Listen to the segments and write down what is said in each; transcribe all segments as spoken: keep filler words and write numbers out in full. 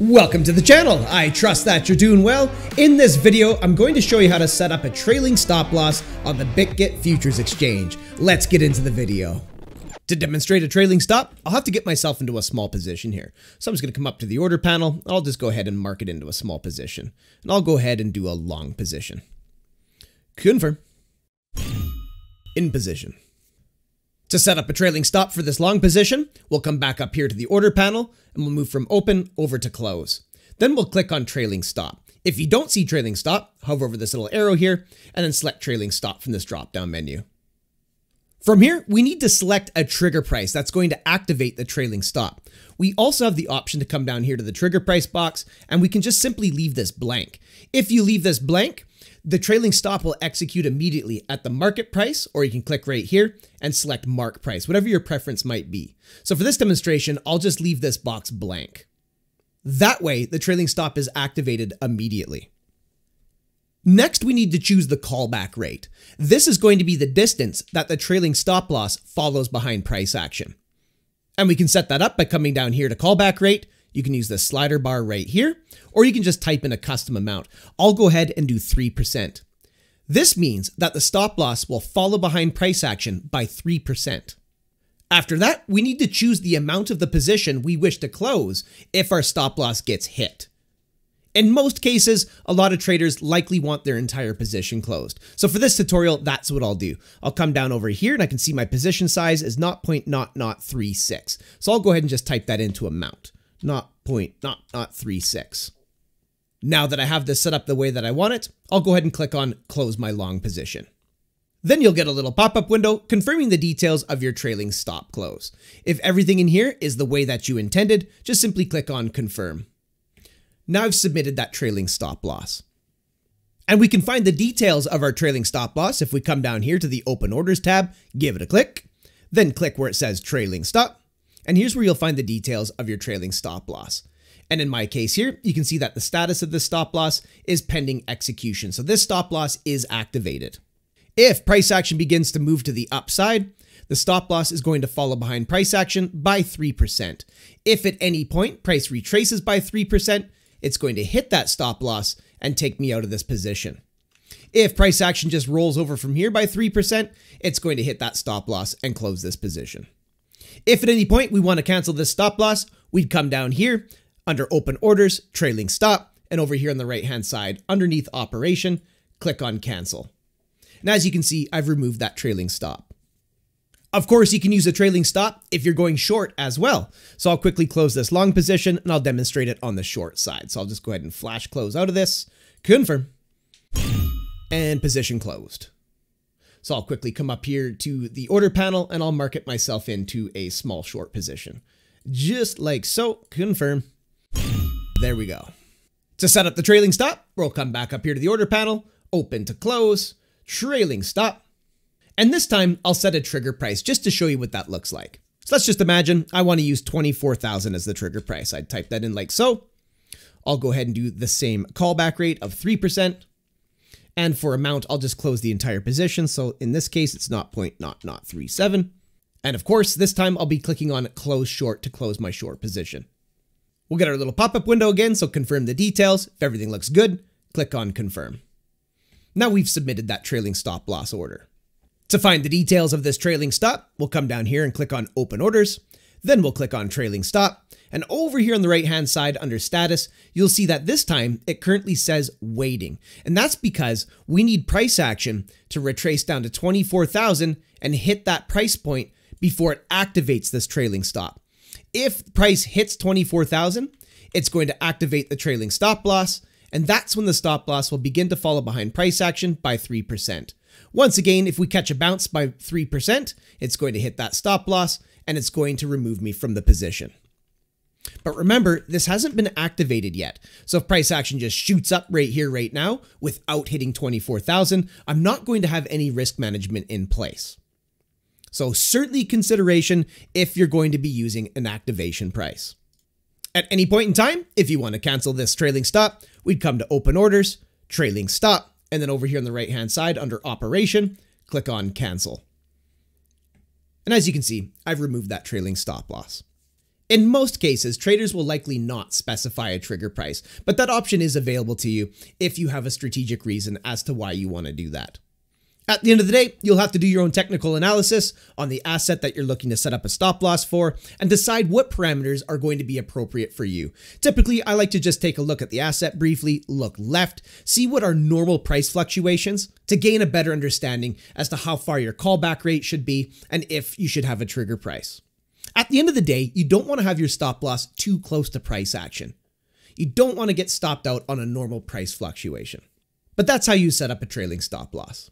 Welcome to the channel. I trust that you're doing well. In this video, I'm going to show you how to set up a trailing stop loss on the BitGet Futures Exchange. Let's get into the video. To demonstrate a trailing stop, I'll have to get myself into a small position here. So I'm just going to come up to the order panel. I'll just go ahead and mark it into a small position. And I'll go ahead and do a long position. Confirm. In position. To set up a trailing stop for this long position, we'll come back up here to the order panel and we'll move from open over to close. Then we'll click on trailing stop. If you don't see trailing stop, hover over this little arrow here and then select trailing stop from this drop down menu. From here, we need to select a trigger price that's going to activate the trailing stop. We also have the option to come down here to the trigger price box and we can just simply leave this blank. If you leave this blank, the trailing stop will execute immediately at the market price, or you can click right here and select mark price, whatever your preference might be. So for this demonstration, I'll just leave this box blank. That way, the trailing stop is activated immediately. Next, we need to choose the callback rate. This is going to be the distance that the trailing stop loss follows behind price action. And we can set that up by coming down here to callback rate. You can use the slider bar right here, or you can just type in a custom amount. I'll go ahead and do three percent. This means that the stop loss will follow behind price action by three percent. After that, we need to choose the amount of the position we wish to close if our stop loss gets hit. In most cases, a lot of traders likely want their entire position closed. So for this tutorial, that's what I'll do. I'll come down over here and I can see my position size is zero point zero zero three six. So I'll go ahead and just type that into amount. Not point, not, not three, six. Now that I have this set up the way that I want it, I'll go ahead and click on close my long position. Then you'll get a little pop-up window confirming the details of your trailing stop close. If everything in here is the way that you intended, just simply click on confirm. Now I've submitted that trailing stop loss. And we can find the details of our trailing stop loss if we come down here to the open orders tab, give it a click, then click where it says trailing stop. And here's where you'll find the details of your trailing stop loss. And in my case here, you can see that the status of this stop loss is pending execution. So this stop loss is activated. If price action begins to move to the upside, the stop loss is going to follow behind price action by three percent. If at any point price retraces by three percent, it's going to hit that stop loss and take me out of this position. If price action just rolls over from here by three percent, it's going to hit that stop loss and close this position. If at any point we want to cancel this stop loss, we'd come down here under open orders, trailing stop, and over here on the right-hand side, underneath operation, click on cancel. And as you can see, I've removed that trailing stop. Of course, you can use a trailing stop if you're going short as well. So I'll quickly close this long position and I'll demonstrate it on the short side. So I'll just go ahead and flash close out of this, confirm, and position closed. So I'll quickly come up here to the order panel and I'll market myself into a small short position. Just like so, confirm. There we go. To set up the trailing stop, we'll come back up here to the order panel, open to close, trailing stop. And this time I'll set a trigger price just to show you what that looks like. So let's just imagine I want to use twenty-four thousand as the trigger price. I'd type that in like so. I'll go ahead and do the same callback rate of three percent. And for amount, I'll just close the entire position. So in this case, it's zero point zero zero three seven. And of course, this time I'll be clicking on close short to close my short position. We'll get our little pop-up window again. So confirm the details. If everything looks good, click on confirm. Now we've submitted that trailing stop loss order. To find the details of this trailing stop, we'll come down here and click on open orders. Then we'll click on trailing stop. And over here on the right-hand side under status, you'll see that this time it currently says waiting. And that's because we need price action to retrace down to twenty-four thousand and hit that price point before it activates this trailing stop. If price hits twenty-four thousand, it's going to activate the trailing stop loss. And that's when the stop loss will begin to follow behind price action by three percent. Once again, if we catch a bounce by three percent, it's going to hit that stop loss and it's going to remove me from the position. But remember, this hasn't been activated yet. So if price action just shoots up right here, right now, without hitting twenty-four thousand, I'm not going to have any risk management in place. So certainly consideration if you're going to be using an activation price. At any point in time, if you want to cancel this trailing stop, we'd come to open orders, trailing stop, and then over here on the right-hand side under operation, click on cancel. And as you can see, I've removed that trailing stop loss. In most cases, traders will likely not specify a trigger price, but that option is available to you if you have a strategic reason as to why you want to do that. At the end of the day, you'll have to do your own technical analysis on the asset that you're looking to set up a stop loss for and decide what parameters are going to be appropriate for you. Typically, I like to just take a look at the asset briefly, look left, see what are normal price fluctuations to gain a better understanding as to how far your callback rate should be and if you should have a trigger price. At the end of the day, you don't want to have your stop loss too close to price action. You don't want to get stopped out on a normal price fluctuation. But that's how you set up a trailing stop loss.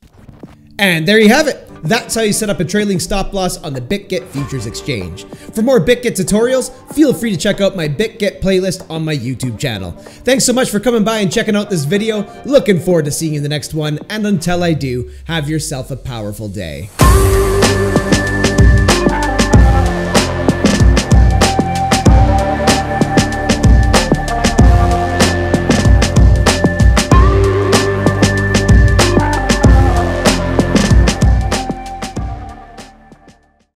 And there you have it. That's how you set up a trailing stop loss on the BitGet Futures Exchange. For more BitGet tutorials, feel free to check out my BitGet playlist on my YouTube channel. Thanks so much for coming by and checking out this video. Looking forward to seeing you in the next one. And until I do, have yourself a powerful day.